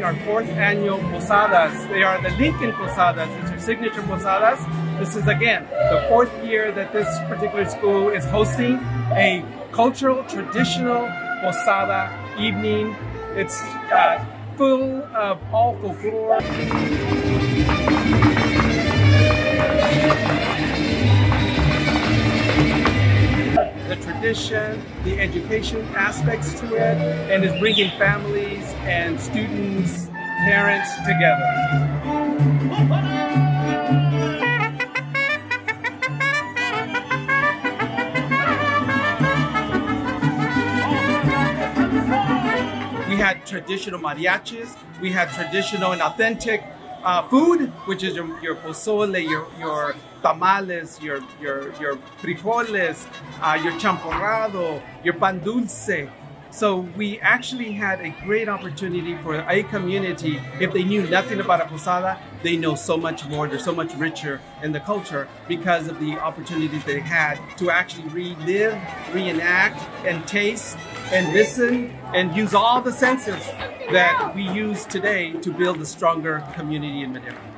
having our 4th annual Posadas. They are the Lincoln Posadas. It's your signature Posadas. This is, again, the 4th year that this particular school is hosting a cultural, traditional Posada evening. It's full of all folklore. The tradition, the education aspects to it, and is bringing families and students, parents together. We had traditional mariachis, we had traditional and authentic food, which is your pozole, your tamales, your frijoles, your champorrado, your pan dulce. So we actually had a great opportunity for a community. If they knew nothing about a posada, they know so much more. They're so much richer in the culture because of the opportunities they had to actually relive, reenact, and taste, and listen, and use all the senses that we use today to build a stronger community in Madera.